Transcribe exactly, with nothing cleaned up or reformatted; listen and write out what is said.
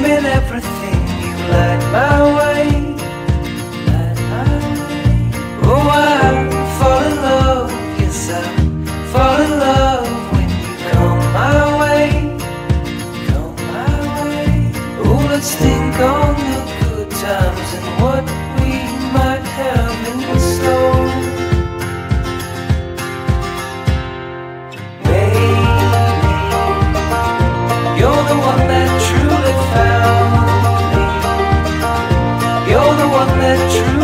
name in everything. You light my way, light my way. Oh, I fall in love, yes, I fall in love when you come my way, come my way. Oh, let's think on the good times and what we might have in store. Baby, you're the one that truly found me. You're the one that truly